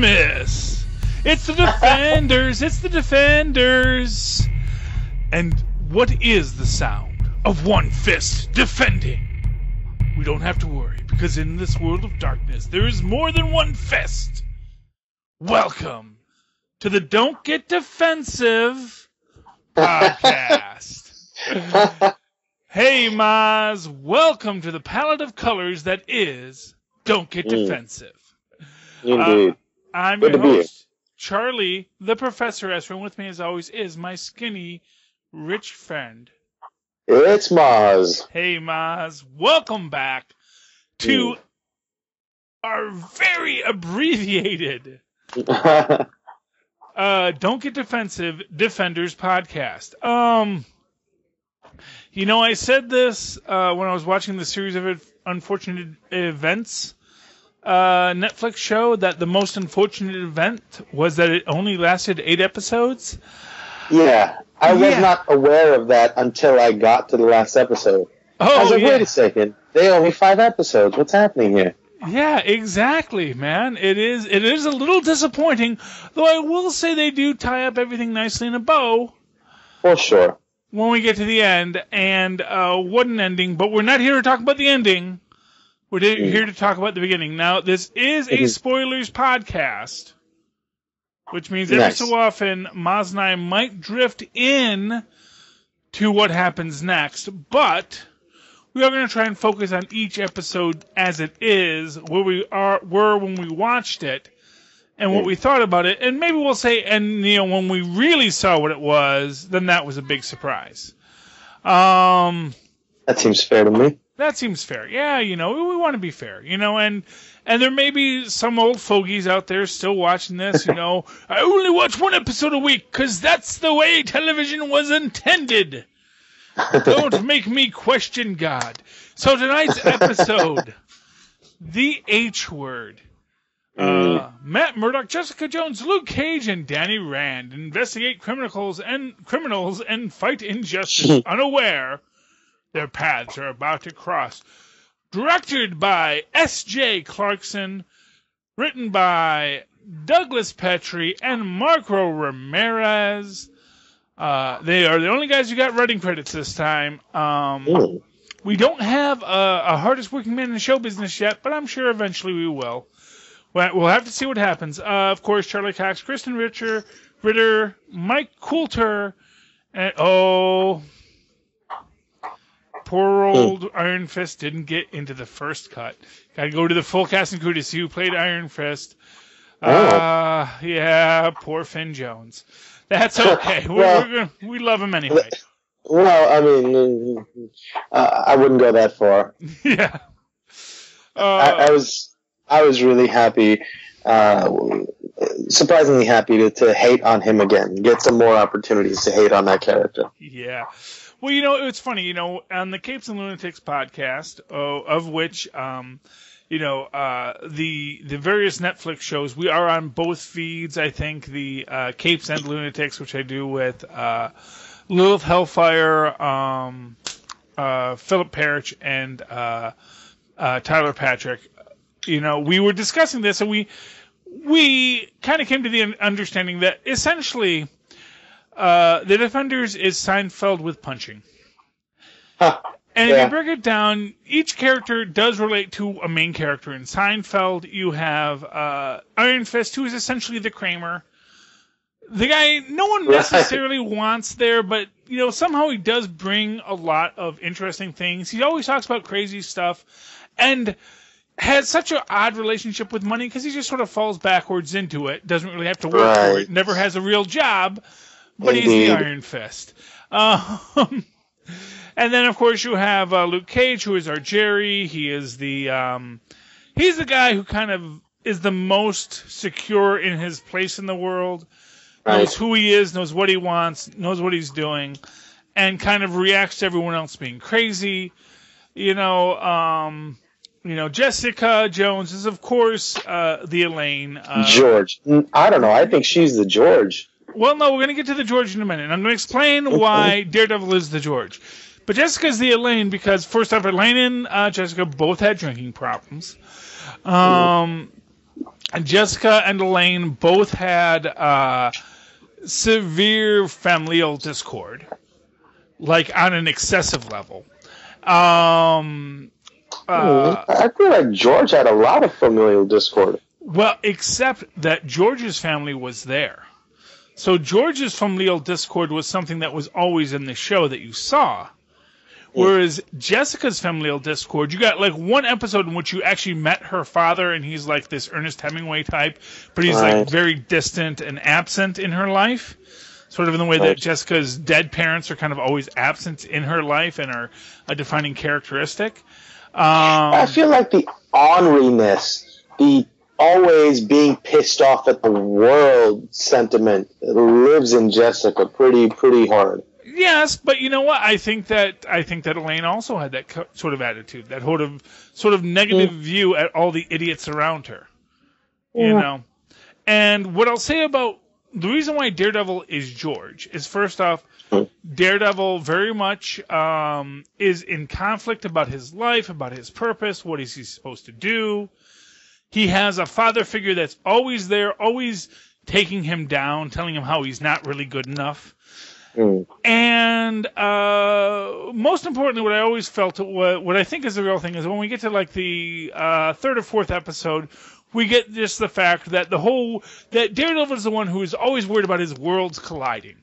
Christmas! It's the Defenders! It's the Defenders! And what is the sound of one fist defending? We don't have to worry, because in this world of darkness, there is more than one fist! Welcome to the Don't Get Defensive podcast. Hey, Maz, welcome to the palette of colors that is Don't Get Defensive. Indeed. I'm your host, Charlie, the Professor Esper, and with me, as always, is my skinny, rich friend. It's Maz. Hey, Maz, welcome back to our very abbreviated Don't Get Defensive Defenders podcast. You know, I said this when I was watching the Series of Unfortunate Events Netflix show, that the most unfortunate event was that it only lasted 8 episodes. Yeah, I was not aware of that until I got to the last episode. Oh, I was like, wait a second, they only 5 episodes, what's happening here? Yeah, exactly, man. It is a little disappointing, though I will say they do tie up everything nicely in a bow. Well, sure. When we get to the end, and what an ending. But we're not here to talk about the ending. We're here to talk about the beginning. Now, this is a spoilers podcast, which means every so often, Maz and I might drift in to what happens next, but we are going to try and focus on each episode as it is, where we were when we watched it, and what we thought about it, and maybe we'll say, and you know, when we really saw what it was, then that was a big surprise. That seems fair to me. That seems fair. Yeah, you know, we want to be fair, you know, and there may be some old fogies out there still watching this, you know. I only watch 1 episode a week because that's the way television was intended. Don't make me question God. So tonight's episode, the H word. Matt Murdock, Jessica Jones, Luke Cage, and Danny Rand investigate criminals and fight injustice, unaware their paths are about to cross. Directed by S.J. Clarkson, written by Douglas Petrie and Marco Ramirez. They are the only guys who got writing credits this time. We don't have a hardest working man in the show business yet, but I'm sure eventually we will. We'll have to see what happens. Of course, Charlie Cox, Kristen Ritter, Mike Coulter, and poor old Iron Fist didn't get into the first cut. Got to go to the full cast and crew to see who played Iron Fist. Yeah, poor Finn Jones. That's okay. We love him anyway. Well, I mean, I wouldn't go that far. Yeah, I was really happy, surprisingly happy to hate on him again. Get some more opportunities to hate on that character. Yeah. Well, you know, it's funny, you know, on the Capes and Lunatics podcast, of which, you know, the various Netflix shows, we are on both feeds, I think, the Capes and Lunatics, which I do with Lilith Hellfire, Philip Parrish, and Tyler Patrick. You know, we were discussing this, and we kind of came to the understanding that essentially the Defenders is Seinfeld with punching. And if you break it down, each character does relate to a main character. In Seinfeld, you have Iron Fist, who is essentially the Kramer. The guy no one necessarily wants there, but, you know, somehow he does bring a lot of interesting things. He always talks about crazy stuff, and has such an odd relationship with money because he just sort of falls backwards into it. Doesn't really have to work for it. Never has a real job, but he's the Iron Fist. And then, of course, you have Luke Cage, who is our Jerry. He is the he's the guy who kind of is the most secure in his place in the world. Right. Knows who he is, knows what he wants, knows what he's doing, and kind of reacts to everyone else being crazy. You know. You know, Jessica Jones is, of course, the Elaine. George. I don't know. I think she's the George. Well, no, we're going to get to the George in a minute. And I'm going to explain why Daredevil is the George. But Jessica's the Elaine because, first off, Elaine and Jessica both had drinking problems. And Jessica and Elaine both had severe familial discord, like on an excessive level. I feel like George had a lot of familial discord. Well, except that George's family was there. So George's familial discord was something that was always in the show that you saw. Whereas Jessica's familial discord, you got like one episode in which you actually met her father, and he's like this Ernest Hemingway type, but he's right. like very distant and absent in her life. Sort of in the way that Jessica's dead parents are kind of always absent in her life and are a defining characteristic. I feel like the orneriness, the always being pissed off at the world sentiment lives in Jessica pretty hard. Yes, but you know what? I think that Elaine also had that sort of attitude, that sort of negative view at all the idiots around her. Yeah. You know? And what I'll say about the reason why Daredevil is George is, first off, Daredevil very much is in conflict about his life, about his purpose, what is he supposed to do. He has a father figure that's always there, always taking him down, telling him how he's not really good enough. And most importantly, what I always felt, what I think is the real thing, is when we get to like the third or fourth episode, we get just the fact that that Daredevil is the one who is always worried about his worlds colliding.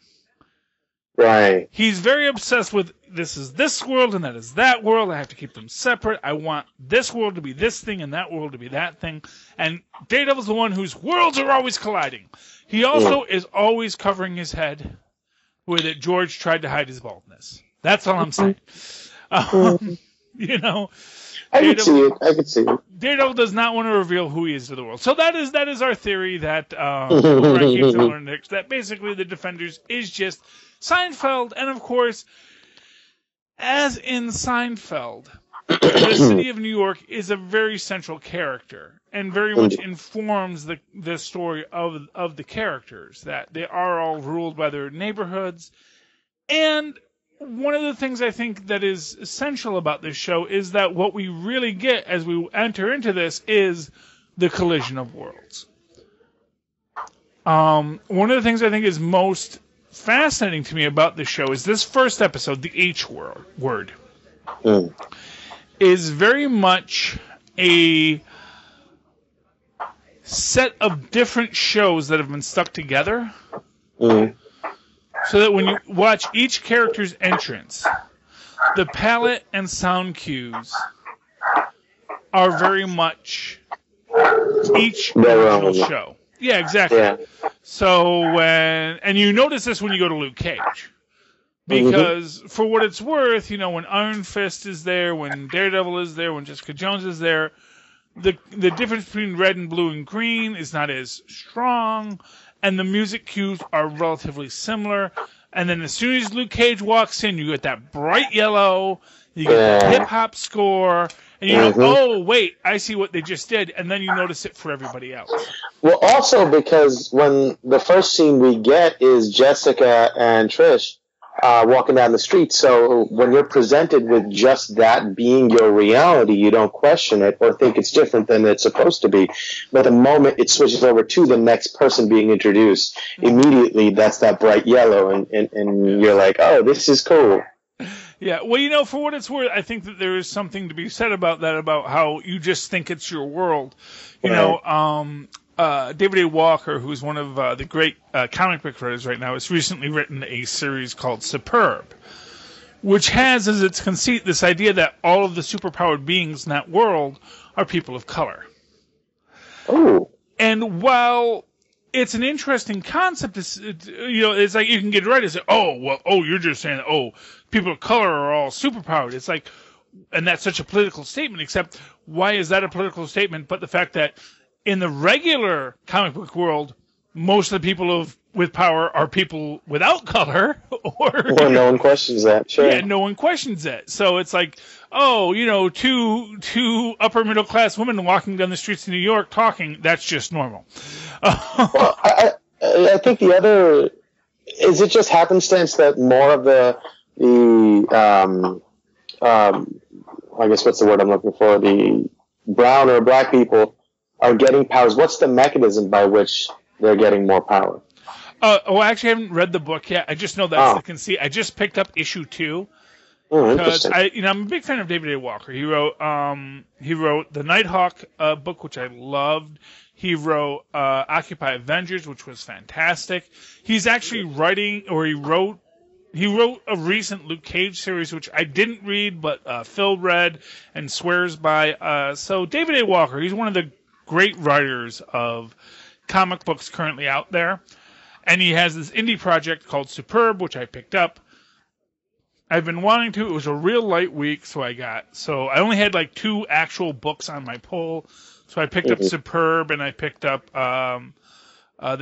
Right. He's very obsessed with, this is this world and that is that world. I have to keep them separate. I want this world to be this thing and that world to be that thing. And Daredevil's the one whose worlds are always colliding. He also is always covering his head with it. George tried to hide his baldness. That's all I'm saying. You know, I could see it. Daredevil does not want to reveal who he is to the world. So that is our theory that that basically the Defenders is just Seinfeld. And of course, as in Seinfeld, the city of New York is a very central character and very much informs the story of the characters, that they are all ruled by their neighborhoods. And one of the things I think that is essential about this show is that what we really get as we enter into this is the collision of worlds. One of the things I think is most fascinating to me about this show is this first episode, the H word, is very much a set of different shows that have been stuck together. So that when you watch each character's entrance, the palette and sound cues are very much each original show. Yeah, exactly. Yeah. So and you notice this when you go to Luke Cage. Because for what it's worth, you know, when Iron Fist is there, when Daredevil is there, when Jessica Jones is there, the difference between red and blue and green is not as strong. And the music cues are relatively similar. And then as soon as Luke Cage walks in, you get that bright yellow, you get the hip-hop score, and you know, oh, wait, I see what they just did. And then you notice it for everybody else. Well, also because when the first scene we get is Jessica and Trish walking down the street. So when you're presented with just that being your reality, you don't question it or think it's different than it's supposed to be. But the moment it switches over to the next person being introduced, immediately that's that bright yellow, and you're like, oh, this is cool. Yeah, well, you know, for what it's worth, I think that there is something to be said about that, about how you just think it's your world. You know, David A. Walker, who's one of the great comic book writers right now, has recently written a series called Superb, which has as its conceit this idea that all of the superpowered beings in that world are people of color. Oh. And while it's an interesting concept, you know, it's like you can get right and say, you're just saying, people of color are all superpowered. It's like, and that's such a political statement, except why is that a political statement? But the fact that in the regular comic book world, most of the people with power are people without color. Well, no one questions that. Sure. Yeah, no one questions that. So it's like, two upper middle class women walking down the streets of New York talking, that's just normal. Well, I think the other is, it just happenstance that more of the I guess what's the word I'm looking for, the brown or black people are getting powers? What's the mechanism by which they're getting more power? I actually haven't read the book yet. I just know that's the conceit. I just picked up issue 2. Oh, interesting. I'm a big fan of David A. Walker. He wrote the Nighthawk book, which I loved. He wrote Occupy Avengers, which was fantastic. He's actually wrote a recent Luke Cage series, which I didn't read, but Phil read and swears by. So David A. Walker, he's one of the great writers of comic books currently out there. And he has this indie project called Superb, which I picked up. I've been wanting to. It was a real light week, so I only had like 2 actual books on my pull. So I picked up Superb, and I picked up the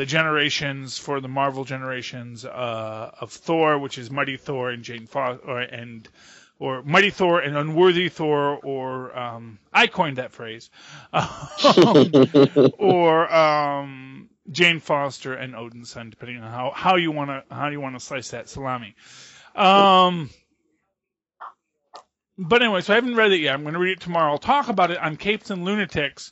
Generations for the Marvel Generations of Thor, which is Mighty Thor and Jane Foster, or Mighty Thor and Unworthy Thor, or I coined that phrase, or Jane Foster and Odin's Son, depending on how you want to slice that salami. But anyway, so I haven't read it yet. I'm going to read it tomorrow. I'll talk about it on Capes and Lunatics,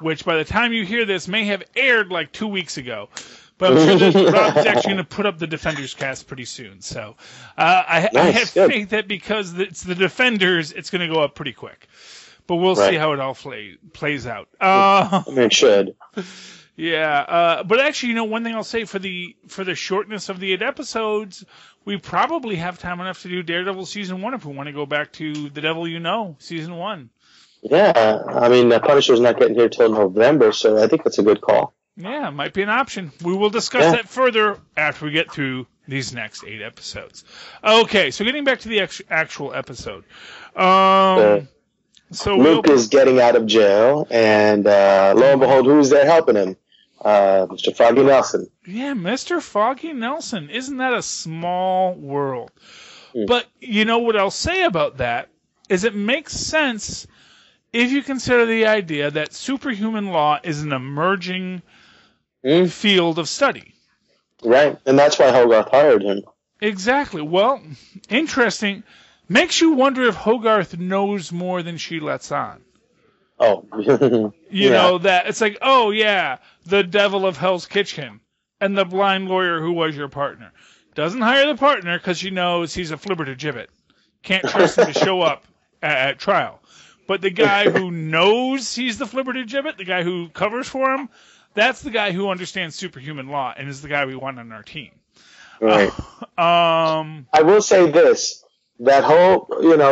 which by the time you hear this may have aired like 2 weeks ago. But I'm sure that Rob's actually going to put up the Defenders cast pretty soon. So I have faith that because it's the Defenders, it's going to go up pretty quick. But we'll see how it all plays out. It should. Yeah, but actually, one thing I'll say for the shortness of the 8 episodes, we probably have time enough to do Daredevil season 1 if we want to go back to The Devil You Know season 1. Yeah, I mean, the Punisher's not getting here till November, so I think that's a good call. Yeah, might be an option. We will discuss that further after we get through these next 8 episodes. Okay, so getting back to the actual episode, so Luke is getting out of jail, and lo and behold, who's there helping him? Mr. Foggy Nelson. Yeah, Mr. Foggy Nelson. Isn't that a small world? But what I'll say about that is it makes sense if you consider the idea that superhuman law is an emerging field of study. Right, and that's why Hogarth hired him. Exactly. Well, interesting. Makes you wonder if Hogarth knows more than she lets on. Oh. You know that it's like, oh yeah, the devil of Hell's Kitchen and the blind lawyer who was your partner. Doesn't hire the partner because she knows he's a flibbertigibbet. Can't trust him to show up at trial. But the guy who knows he's the flibbertigibbet, the guy who covers for him, that's the guy who understands superhuman law and is the guy we want on our team. Right. I will say this. That whole,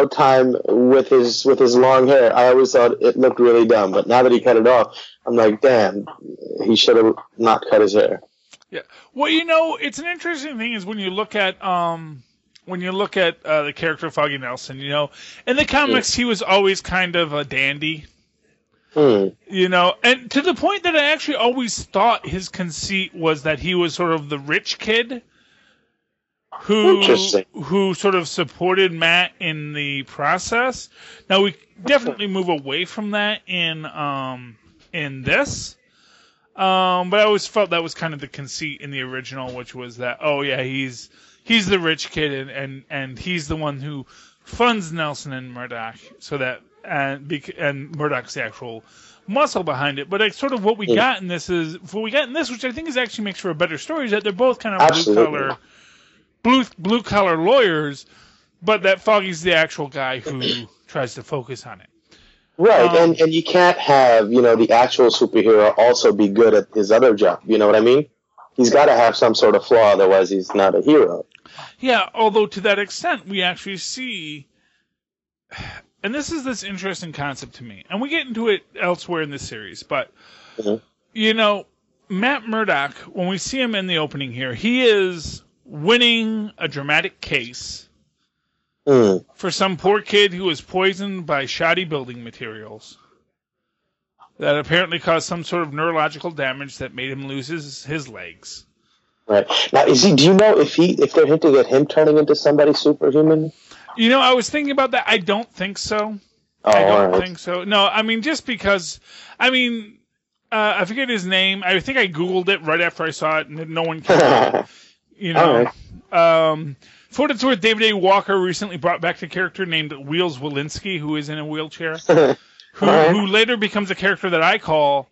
time with his long hair, I always thought it looked really dumb. But now that he cut it off, I'm like, damn, he should have not cut his hair. Yeah. Well, it's an interesting thing is when you look at the character Foggy Nelson, in the comics he was always kind of a dandy, and to the point that I actually always thought his conceit was that he was sort of the rich kid. Who sort of supported Matt in the process. Now we definitely move away from that in this, but I always felt that was kind of the conceit in the original, which was that he's the rich kid and he's the one who funds Nelson and Murdoch, so that and Murdoch's the actual muscle behind it. But it's sort of what we got in this, which I think is actually makes for a better story, is that they're both kind of blue-collar lawyers, but that Foggy's the actual guy who tries to focus on it. Right, and you can't have, the actual superhero also be good at his other job. You know what I mean? He's got to have some sort of flaw, otherwise he's not a hero. Yeah, although to that extent, we actually see... And this interesting concept to me. And we get into it elsewhere in this series, but, Matt Murdock, when we see him in the opening here, he is... winning a dramatic case for some poor kid who was poisoned by shoddy building materials that apparently caused some sort of neurological damage that made him lose his legs. Right. Now, do you know if they're hinting at him turning into somebody superhuman? I was thinking about that. I don't think so. I don't think so. No, I mean, just because... I forget his name. I think I Googled it right after I saw it, and no one cared. For what it's worth, David A. Walker recently brought back a character named Wheels Walensky, who is in a wheelchair, who later becomes a character that I call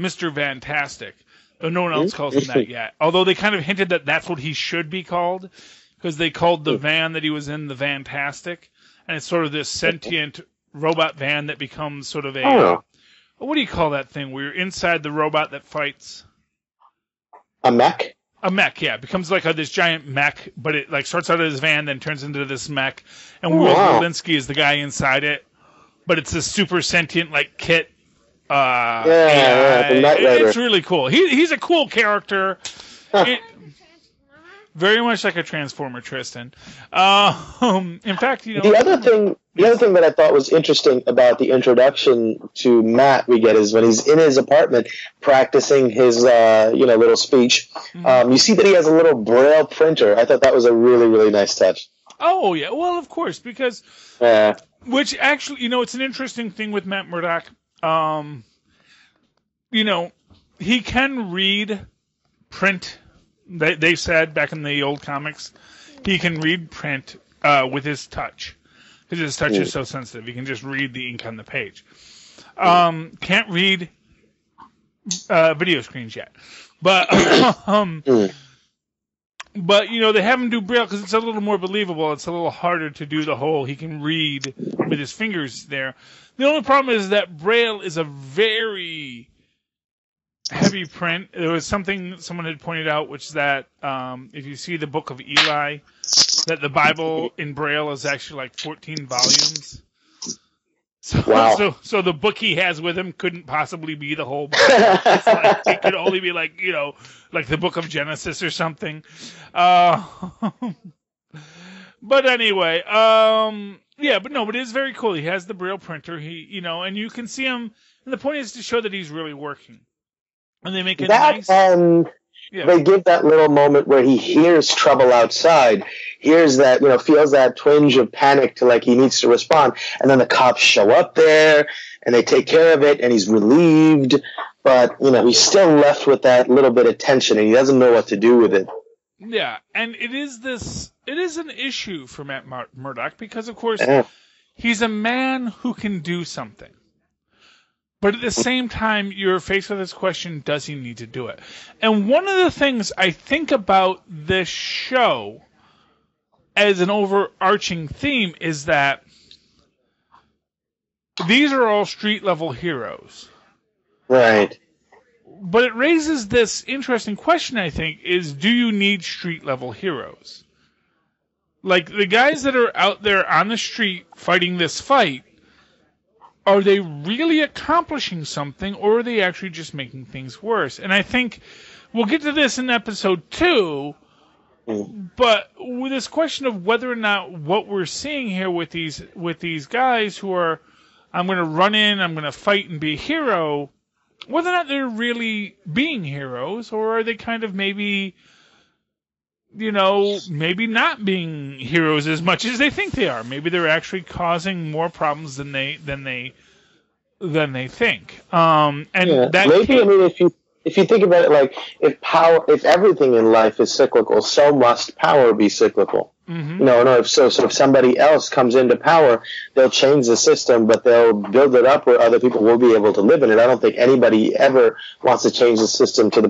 Mr. Fantastic, though no one else calls him that yet. Although they kind of hinted that that's what he should be called, because they called the van that he was in the Fantastic, and it's sort of this sentient robot van that becomes sort of a... what do you call that thing where you're inside the robot that fights? A mech? A mech, yeah. It becomes like this giant mech, but it like starts out of his van, then turns into this mech. And Wheels Walensky is the guy inside it. But it's this super sentient like kit. The Knight Rider. It's really cool. He's a cool character. Very much like a Transformer, Tristan. In fact, you know, the other thing that I thought was interesting about the introduction to Matt we get is when he's in his apartment practicing his little speech. You see that he has a little braille printer. I thought that was a really, really nice touch. Oh yeah, well of course, because which actually, you know, it's an interesting thing with Matt Murdock. You know, he can read print. They said back in the old comics, he can read print with his touch. Because his touch is so sensitive. He can just read the ink on the page. Can't read video screens yet. But, but you know, they have him do Braille because it's a little more believable. It's a little harder to do the whole he can read with his fingers there. The only problem is that Braille is a very... heavy print. There was something someone had pointed out, which is that if you see the Book of Eli, that the Bible in Braille is actually like 14 volumes. So, so the book he has with him couldn't possibly be the whole Bible. It's like, it could only be like, you know, like the Book of Genesis or something. But anyway, but it is very cool. He has the Braille printer. And you can see him. And the point is to show that he's really working. And they make it nice. They give that little moment where he hears trouble outside, hears that, you know, feels that twinge of panic to like he needs to respond, and then the cops show up there and they take care of it, and he's relieved, but you know he's still left with that little bit of tension, and he doesn't know what to do with it. Yeah, and it is an issue for Matt Murdock because of course he's a man who can do something. But at the same time, you're faced with this question, does he need to do it? And one of the things I think about this show as an overarching theme is that these are all street-level heroes. Right. But it raises this interesting question, I think, is do you need street-level heroes? Like, the guys that are out there on the street fighting this fight, are they really accomplishing something, or are they actually just making things worse? And I think we'll get to this in episode 2, but with this question of whether or not what we're seeing here with these guys who are, I'm going to run in, I'm going to fight and be a hero, whether or not they're really being heroes, or are they kind of maybe, you know, maybe not being heroes as much as they think they are. Maybe they're actually causing more problems than they think. If you think about it, like if everything in life is cyclical, so must power be cyclical. Mm-hmm. If somebody else comes into power, they'll change the system, but they'll build it up where other people will be able to live in it. I don't think anybody ever wants to change the system to the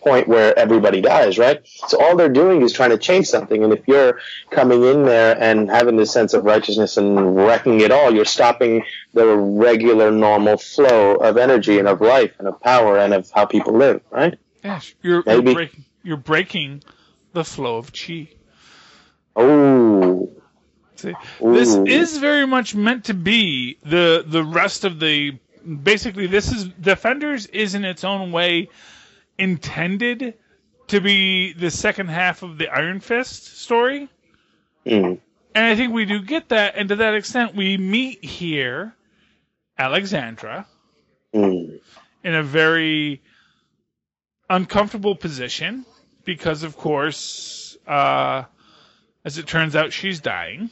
point where everybody dies, right? So all they're doing is trying to change something, and if you're coming in there and having this sense of righteousness and wrecking it all, you're stopping the regular, normal flow of energy and of life and of power and of how people live, right? Yes, you're breaking the flow of chi. Oh, see, this is very much meant to be the rest of the. Basically, this is Defenders is in its own way intended to be the second half of the Iron Fist story, and I think we do get that. And to that extent, we meet here Alexandra in a very uncomfortable position because, of course. As it turns out, she's dying.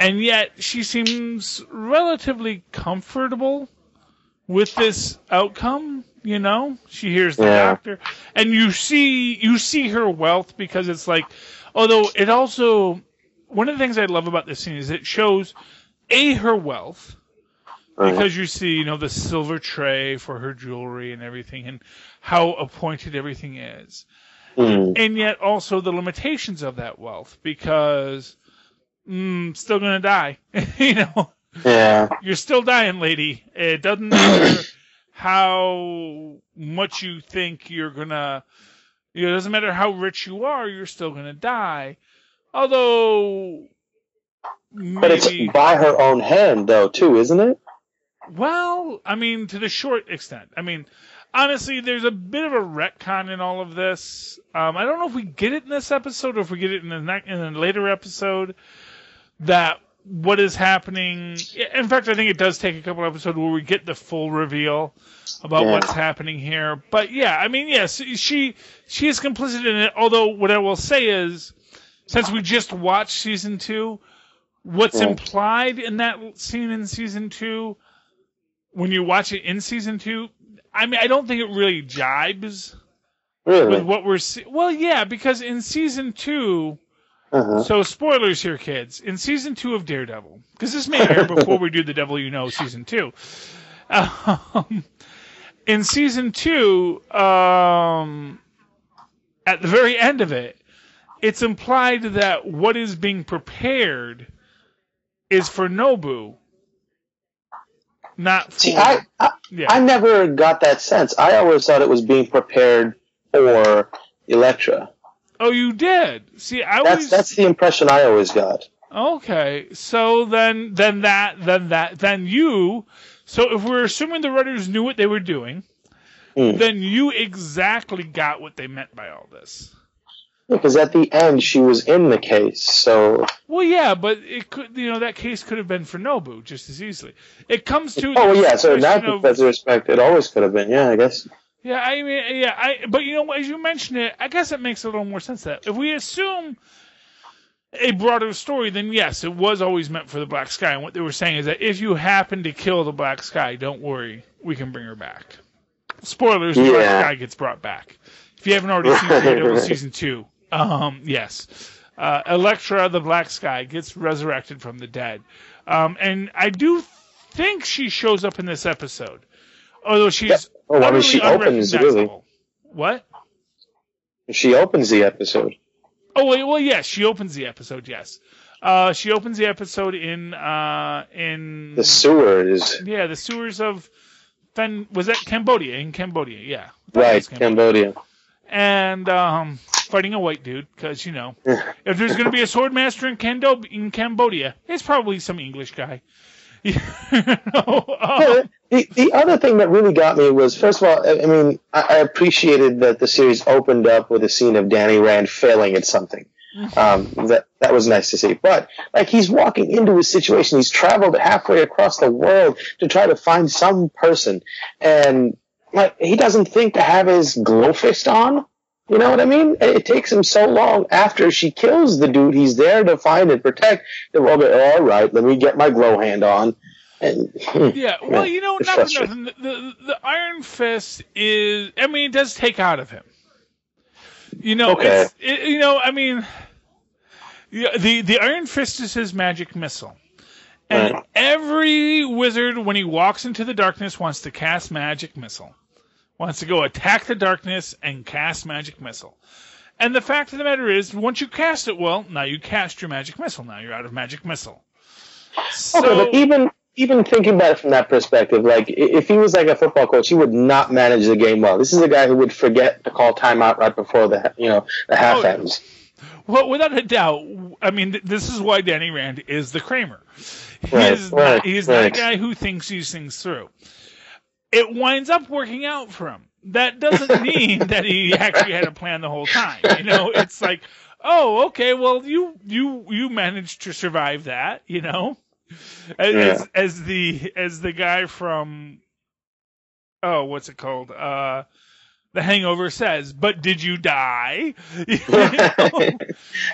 And yet, she seems relatively comfortable with this outcome, you know? She hears the doctor. And you see her wealth because it's like... Although, it also... One of the things I love about this scene is it shows, A, her wealth, Because you see, you know, the silver tray for her jewelry and everything, and how appointed everything is. Mm. And yet also the limitations of that wealth, because still going to die. You know? Yeah. You're still dying, lady. It doesn't matter how much you think you're going to... It doesn't matter how rich you are, you're still going to die. Although... Maybe... But it's by her own hand, though, too, isn't it? Well, I mean, to the short extent. I mean, honestly, there's a bit of a retcon in all of this. I don't know if we get it in this episode or if we get it in a later episode, that what is happening... In fact, I think it does take a couple episodes where we get the full reveal about what's happening here. But, yeah, I mean, yes, she is complicit in it, although what I will say is, since we just watched Season 2... What's implied in that scene in Season 2, when you watch it in Season 2, I mean, I don't think it really jibes with what we're seeing. Well, yeah, because in Season 2, so spoilers here, kids, in Season 2 of Daredevil, because this may air before we do the Devil You Know Season 2. In Season 2, at the very end of it, it's implied that what is being prepared is for Nobu, not for... See, I never got that sense. I always thought it was being prepared for Elektra. Oh, you did? See, that's the impression I always got. Okay, so then you... So if we're assuming the writers knew what they were doing, then you exactly got what they meant by all this. Because at the end she was in the case, so. Well, yeah, but it could, you know, that case could have been for Nobu just as easily. It comes to. Oh yeah, so in that respect, it always could have been. Yeah, I guess. Yeah, I mean, yeah, but you know, as you mentioned it, I guess it makes a little more sense that if we assume a broader story, then yes, it was always meant for the Black Sky, and what they were saying is that if you happen to kill the Black Sky, don't worry, we can bring her back. Spoilers: the Black Sky gets brought back. If you haven't already seen Daredevil Season 2. Yes. Elektra, the Black Sky, gets resurrected from the dead. And I do think she shows up in this episode. Although she's she opens, really. What? She opens the episode. Oh, wait, well, yes, she opens the episode, yes. She opens the episode in... The sewers. Yeah, the sewers of... Was that Cambodia? In Cambodia, yeah. Right, Cambodia. And fighting a white dude, because, you know, if there's going to be a swordmaster in Cambodia, it's probably some English guy. You know? The other thing that really got me was, first of all, I mean, I appreciated that the series opened up with a scene of Danny Rand failing at something. That was nice to see. But, like, he's walking into a situation. He's traveled halfway across the world to try to find some person. And... Like, he doesn't think to have his glow fist on. You know what I mean? It takes him so long after she kills the dude he's there to find and protect. Well, all right, let me get my glow hand on. And, yeah, well, you know, nothing. The Iron Fist is, I mean, it does take out of him. You know, okay. You know, I mean, the Iron Fist is his magic missile. And every wizard, when he walks into the darkness, wants to cast magic missile. Wants to go attack the darkness and cast magic missile. And the fact of the matter is, once you cast it, well, now you cast your magic missile. Now you're out of magic missile. So, okay, but even thinking about it from that perspective, like, if he was like a football coach, he would not manage the game well. This is a guy who would forget to call timeout right before the half ends. Well, without a doubt, I mean, this is why Danny Rand is the Kramer. He's not a guy who thinks these things through. It winds up working out for him. That doesn't mean that he actually had a plan the whole time. You know, it's like, oh, okay, well, you managed to survive that. You know, as the guy from what's it called? The Hangover says, but did you die? You know?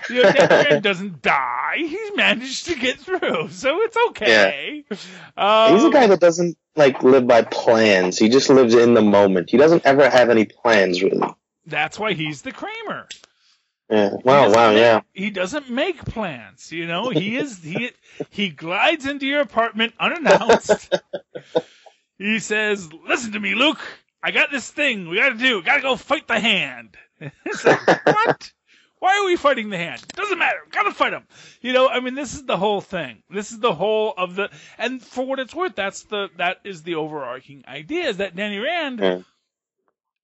You know, that man doesn't die. He's managed to get through, so it's okay. Yeah. He's a guy that doesn't like live by plans. He just lives in the moment. He doesn't ever have any plans, really. That's why he's the Kramer. Yeah. Wow, he doesn't make plans, you know. He glides into your apartment unannounced. He says, "Listen to me, Luke. I got this thing we got to do. Got to go fight the hand." It's like, what? Why are we fighting the hand? Doesn't matter. Got to fight him. You know, I mean, this is the whole thing. This is the whole of the, and for what it's worth, that is the overarching idea, is that Danny Rand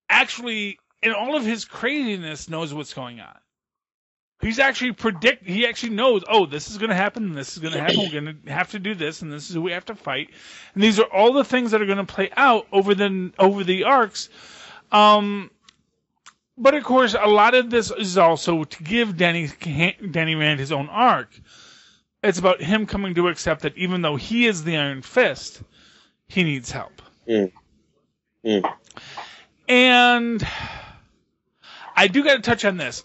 actually, in all of his craziness, knows what's going on. He's actually he actually knows, oh, this is going to happen, and this is going to happen, we're going to have to do this, and this is who we have to fight. And these are all the things that are going to play out over the arcs. But, of course, a lot of this is also to give Danny Rand his own arc. It's about him coming to accept that even though he is the Iron Fist, he needs help. Mm. Mm. And I do got to touch on this.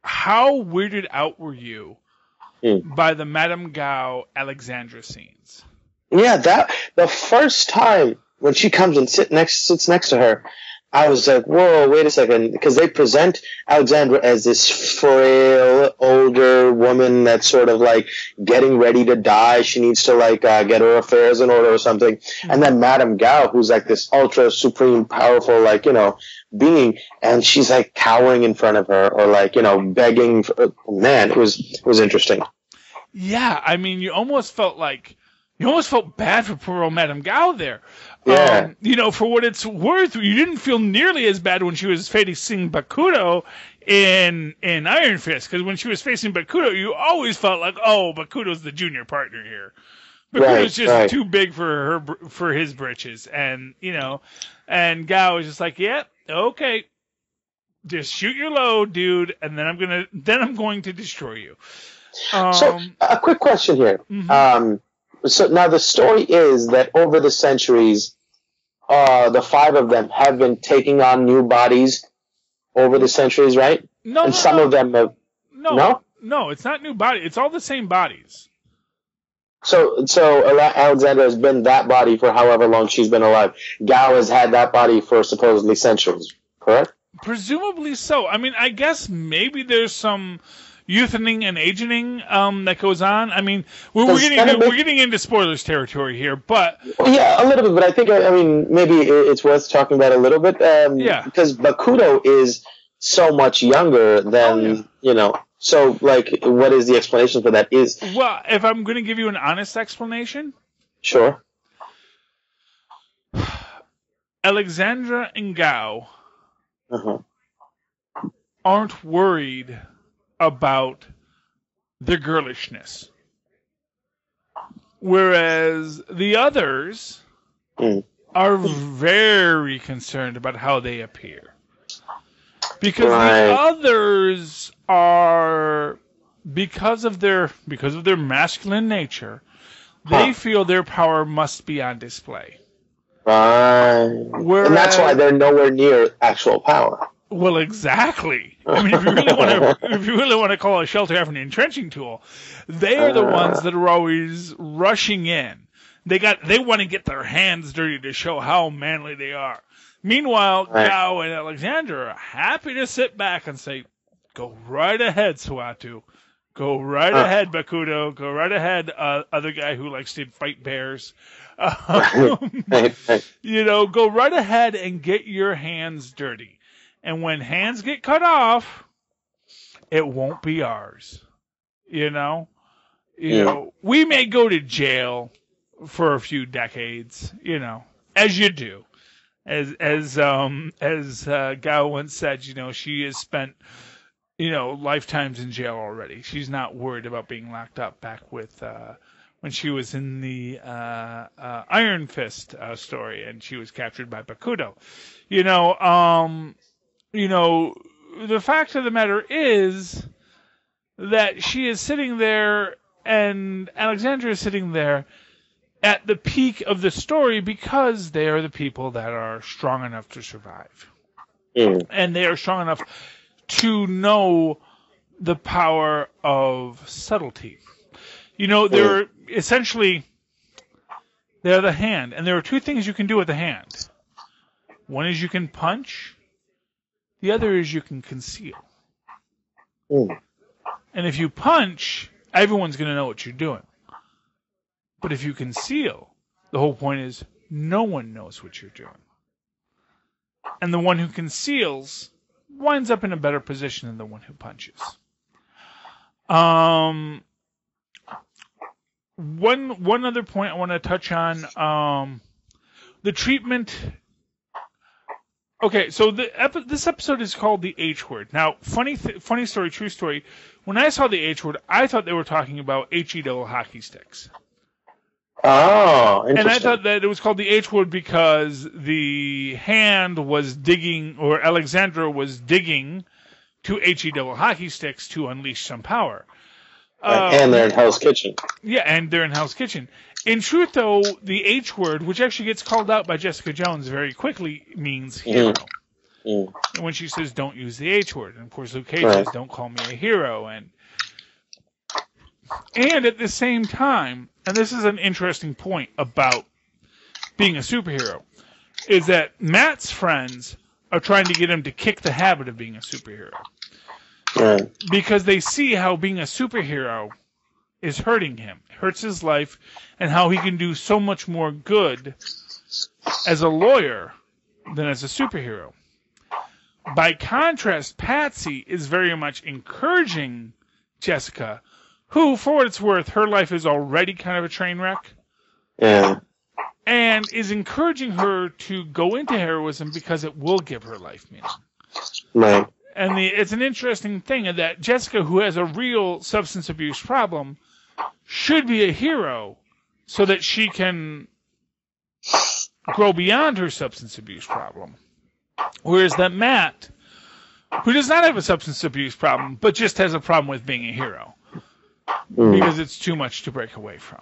How weirded out were you by the Madame Gao Alexandra scenes? Yeah, that the first time when she comes and sits next to her, I was like, whoa, wait a second, because they present Alexandra as this frail, older woman that's sort of like getting ready to die. She needs to get her affairs in order or something. Mm-hmm. And then Madame Gao, who's like this ultra supreme powerful, being, and she's like cowering in front of her or begging. Man, it was interesting. Yeah, I mean, you almost felt bad for poor old Madame Gao there. Yeah. For what it's worth, you didn't feel nearly as bad when she was facing Bakuto in Iron Fist, because when she was facing Bakuto, you always felt like, oh, Bakuto's the junior partner here. Bakuto's just too big for his britches, and Gao is just like, yeah, okay, just shoot your load, dude, and then I'm going to destroy you. So a quick question here. Mm-hmm. So now the story is that over the centuries, the five of them have been taking on new bodies over the centuries, right? No, and some of them have. No, it's not new body. It's all the same bodies. So Alexandra has been that body for however long she's been alive. Gao has had that body for supposedly centuries, correct? Presumably so. I mean, I guess maybe there's some youthening and aging that goes on. I mean, we're getting into spoilers territory here, but yeah, a little bit. But I think maybe it's worth talking about a little bit. Because Bakuto is so much younger than . So, what is the explanation for that? Well, if I'm going to give you an honest explanation, sure. Alexandra and Gao aren't worried about the girlishness, whereas the others are very concerned about how they appear, because the others are, because of their masculine nature, they feel their power must be on display. Whereas, and that's why they're nowhere near actual power. Well, exactly. I mean, if you really want to call a shelter effort an entrenching tool, they are the ones that are always rushing in. They want to get their hands dirty to show how manly they are. Meanwhile, Gao and Alexandra are happy to sit back and say, "Go right ahead, Suatu. Go right ahead, Bakuto. Go right ahead, other guy who likes to fight bears. Go right ahead and get your hands dirty. And when hands get cut off, it won't be ours." You know, we may go to jail for a few decades, as you do. As Gao once said, she has spent, lifetimes in jail already. She's not worried about being locked up back with, when she was in the Iron Fist story and she was captured by Bakuto. The fact of the matter is that she is sitting there and Alexandra is sitting there at the peak of the story because they are the people that are strong enough to survive. Mm. And they are strong enough to know the power of subtlety. They're essentially, they're the hand. And there are two things you can do with the hand. One is you can punch. The other is you can conceal. Mm. And if you punch, everyone's going to know what you're doing. But if you conceal, the whole point is no one knows what you're doing. And the one who conceals winds up in a better position than the one who punches. One other point I want to touch on, the treatment. Okay, so this episode is called The H Word. Now, funny story, true story. When I saw The H Word, I thought they were talking about H-E-double hockey sticks. Oh, interesting. And I thought that it was called The H Word because the hand was digging, or Alexandra was digging, two H-E-double hockey sticks to unleash some power. And they're in Hell's Kitchen. Yeah, and they're in Hell's Kitchen. In truth, though, the H word, which actually gets called out by Jessica Jones very quickly, means hero. Mm. Mm. When she says, don't use the H word. And, of course, Luke Cage says, don't call me a hero. And at the same time, and this is an interesting point about being a superhero, is that Matt's friends are trying to get him to kick the habit of being a superhero. Right. Because they see how being a superhero is hurting him. It hurts his life, and how he can do so much more good as a lawyer than as a superhero. By contrast, Patsy is very much encouraging Jessica, who, for what it's worth, her life is already kind of a train wreck. Yeah. And is encouraging her to go into heroism because it will give her life meaning. Right. And it's an interesting thing that Jessica, who has a real substance abuse problem, should be a hero so that she can grow beyond her substance abuse problem. Whereas that Matt, who does not have a substance abuse problem, but just has a problem with being a hero because it's too much to break away from.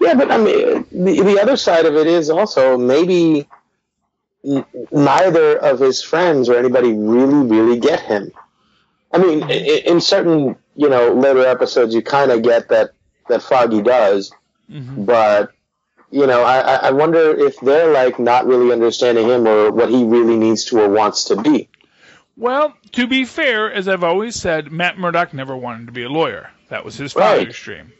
Yeah, but I mean, the other side of it is also maybe neither of his friends or anybody really get him. I mean, in certain, you know, later episodes, you kind of get that Foggy does, but, you know, I wonder if they're, like, not really understanding him or what he really needs to or wants to be. Well, to be fair, as I've always said, Matt Murdock never wanted to be a lawyer. That was his father's dream.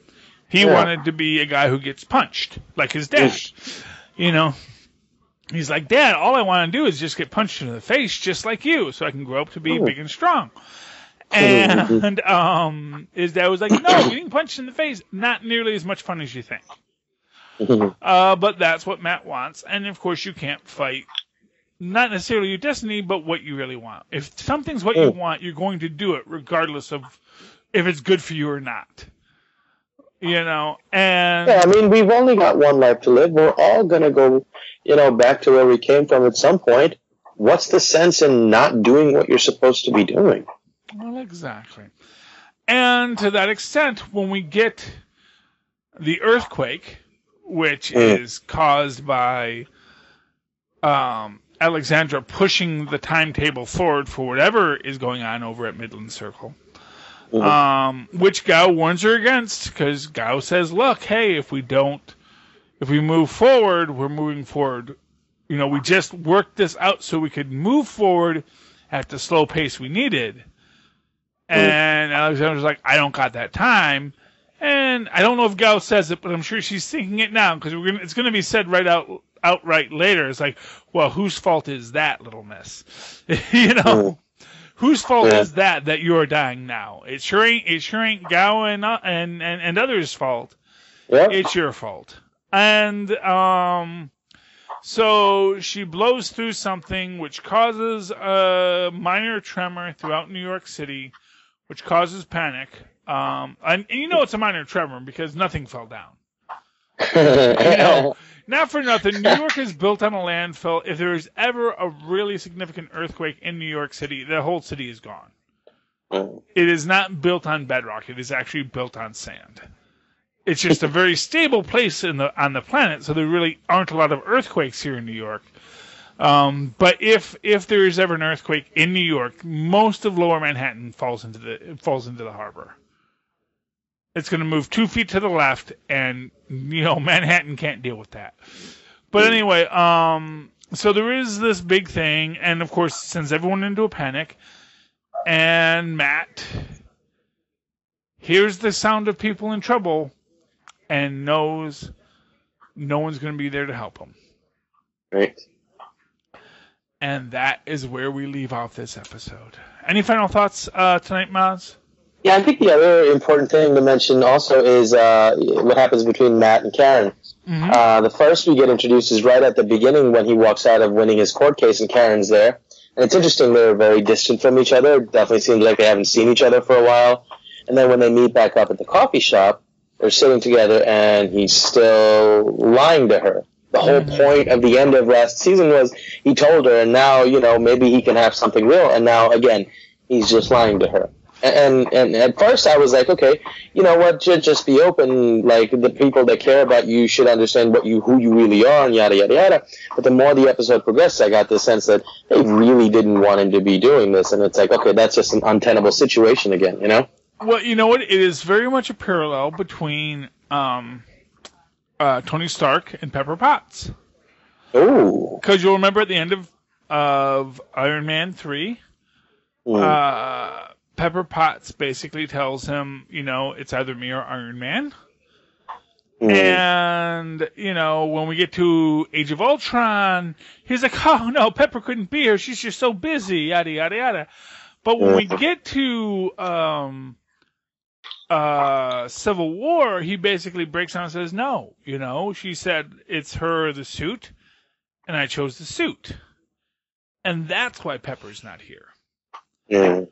He wanted to be a guy who gets punched, like his dad. You know? He's like, Dad, all I want to do is just get punched in the face just like you so I can grow up to be big and strong. And his dad was like, no, getting punched in the face, not nearly as much fun as you think. But that's what Matt wants. And, of course, you can't fight not necessarily your destiny, but what you really want. If something's what you want, you're going to do it regardless of if it's good for you or not. You know, and... Yeah, I mean, we've only got one life to live. We're all going to go, you know, back to where we came from at some point. What's the sense in not doing what you're supposed to be doing? Well, exactly. And to that extent, when we get the earthquake, which is caused by Alexandra pushing the timetable forward for whatever is going on over at Midland Circle, which Gao warns her against, because Gao says, look, hey, if we move forward, we're moving forward. You know, we just worked this out so we could move forward at the slow pace we needed. And Alexandra's like, I don't got that time. And I don't know if Gao says it, but I'm sure she's thinking it now, because it's going to be said outright later. It's like, well, whose fault is that, little miss? You know? Whose fault is that you're dying now? It sure ain't Gao and others' fault. Yeah. It's your fault. And so she blows through something which causes a minor tremor throughout New York City, which causes panic. And you know it's a minor tremor because nothing fell down. You know, not for nothing, New York is built on a landfill. If there is ever a really significant earthquake in New York City, the whole city is gone. It is not built on bedrock. It is actually built on sand. It's just a very stable place on the planet, so there really aren't a lot of earthquakes here in New York. But if there is ever an earthquake in New York, most of Lower Manhattan falls into the harbor. It's going to move 2 feet to the left, and, you know, Manhattan can't deal with that. But anyway, so there is this big thing, and, of course, it sends everyone into a panic. and Matt hears the sound of people in trouble and knows no one's going to be there to help him. Right. And that is where we leave off this episode. Any final thoughts tonight, Maz? Yeah, I think the other important thing to mention also is what happens between Matt and Karen. Mm-hmm. The first we get introduced is right at the beginning when he walks out of winning his court case and Karen's there. And it's interesting, they're very distant from each other. It definitely seems like they haven't seen each other for a while. And then when they meet back up at the coffee shop, they're sitting together and he's still lying to her. The whole point of the end of last season was he told her, and now, you know, maybe he can have something real. And now, again, he's just lying to her. And at first I was like, okay, you know what, just be open. Like, the people that care about you should understand who you really are and yada, yada, yada. But the more the episode progressed, I got the sense that they really didn't want him to be doing this. And it's like, okay, that's just an untenable situation again, you know? Well, you know what? It is very much a parallel between Tony Stark and Pepper Potts. Oh. Because you'll remember at the end of Iron Man 3, Pepper Potts basically tells him, you know, it's either me or Iron Man. Mm. And, you know, when we get to Age of Ultron, he's like, oh, no, Pepper couldn't be here. She's just so busy, yada, yada, yada. But when we get to Civil War, he basically breaks down and says, no, you know, she said it's her or the suit, and I chose the suit. And that's why Pepper's not here. Yeah.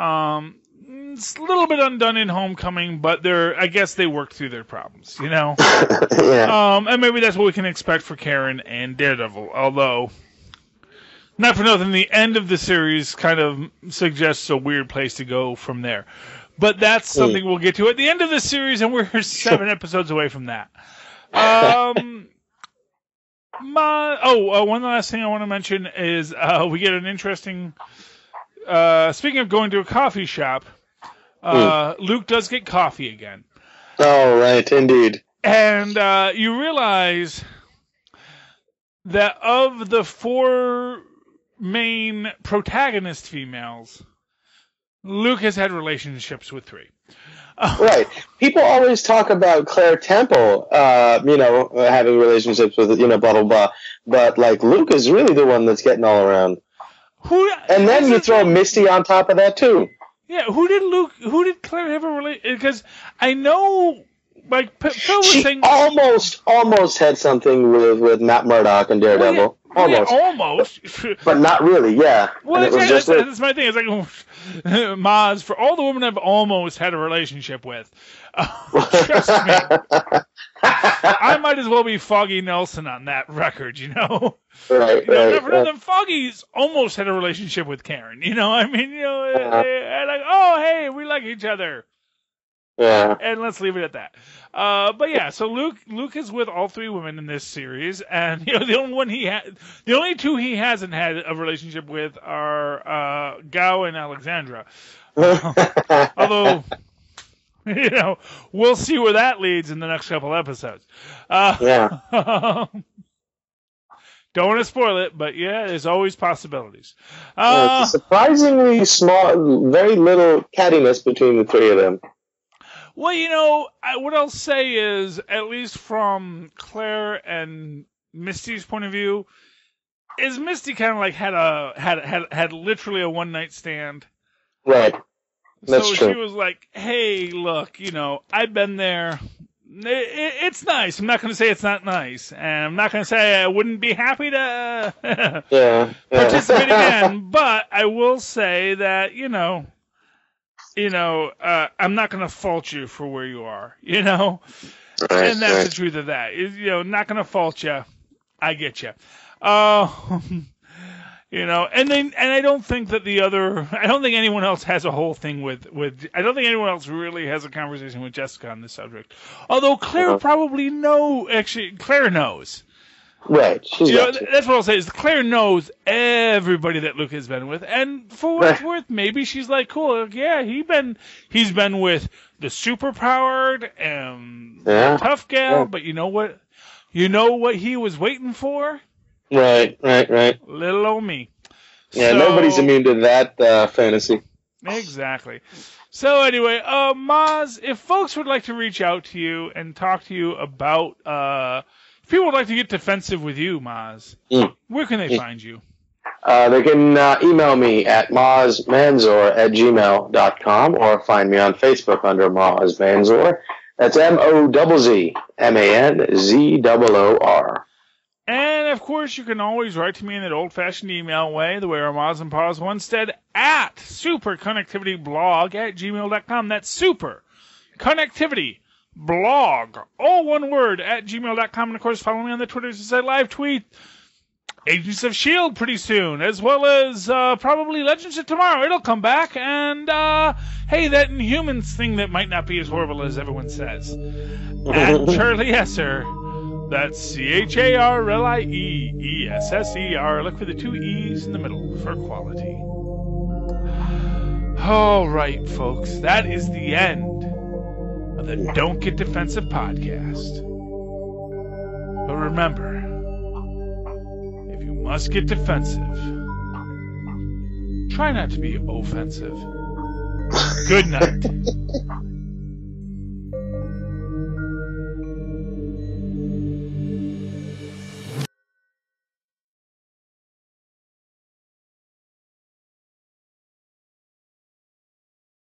It's a little bit undone in Homecoming, but I guess they worked through their problems, you know? Yeah. And maybe that's what we can expect for Karen and Daredevil, although... Not for nothing, the end of the series kind of suggests a weird place to go from there. But that's something we'll get to at the end of the series, and we're 7 episodes away from that. One last thing I want to mention is we get an interesting... speaking of going to a coffee shop, Luke does get coffee again. Oh, right, indeed. And you realize that of the 4... main protagonist females, Luke has had relationships with 3. Right. People always talk about Claire Temple, you know, having relationships with, you know, blah, blah, blah. But, like, Luke is really the one that's getting all around. And then you throw Misty on top of that, too. Yeah, who did Claire have a relationship? Because I know... Like, Phil was saying, almost had something with Matt Murdock and Daredevil. Well, yeah, almost. But not really, yeah. Well, that's my thing. It's like, Maz, for all the women I've almost had a relationship with, trust me, I might as well be Foggy Nelson on that record, you know? Right, you know, right. Foggy's almost had a relationship with Karen, you know? I mean, you know, like, oh, hey, we like each other. Yeah. And let's leave it at that. But yeah, so Luke is with all 3 women in this series, and you know the only 2 he hasn't had a relationship with are Gao and Alexandra. Although, you know, we'll see where that leads in the next couple episodes. Yeah. Don't want to spoil it, but yeah, there's always possibilities. It's surprisingly small, very little cattiness between the 3 of them. Well, you know, what I'll say is, at least from Claire and Misty's point of view, is Misty kind of like had literally a one-night stand. Right. That's true. She was like, hey, look, you know, I've been there. It's nice. I'm not going to say it's not nice. And I'm not going to say I wouldn't be happy to participate again. But I will say that, you know... You know, I'm not going to fault you for where you are, you know? Right, and that's right. The truth of that. You know, not going to fault you. I get you. You know, and I don't think that I don't think anyone else has a whole thing I don't think anyone else really has a conversation with Jessica on this subject. Although Claire probably Claire knows. Right. You know, that's what I'll say is Claire knows everybody that Luke has been with, and for what it's worth, maybe she's like, cool, like, yeah, he's been with the superpowered and the tough gal, but you know what he was waiting for? Right. Little old me. Yeah, so, nobody's immune to that fantasy. Exactly. So anyway, Maz, if folks would like to reach out to you and talk to you about, if people would like to get defensive with you, Maz, where can they find you? They can email me at mazmanzor@gmail.com or find me on Facebook under Maz Manzor. That's MOZZMANZOOR. And, of course, you can always write to me in that old-fashioned email way, the way our Maz and Pa's once said, at superconnectivityblog@gmail.com. That's superconnectivityblog, all one word, at gmail.com. And, of course, follow me on the Twitters as I live tweet Agents of S.H.I.E.L.D. pretty soon, as well as probably Legends of Tomorrow. It'll come back, and hey, that Inhumans thing that might not be as horrible as everyone says. And Charlie Esser, that's CHARLIEESSER. Look for the two E's in the middle for quality. All right, folks, that is the end of the Don't Get Defensive podcast. But remember, must get defensive. Try not to be offensive. Good night.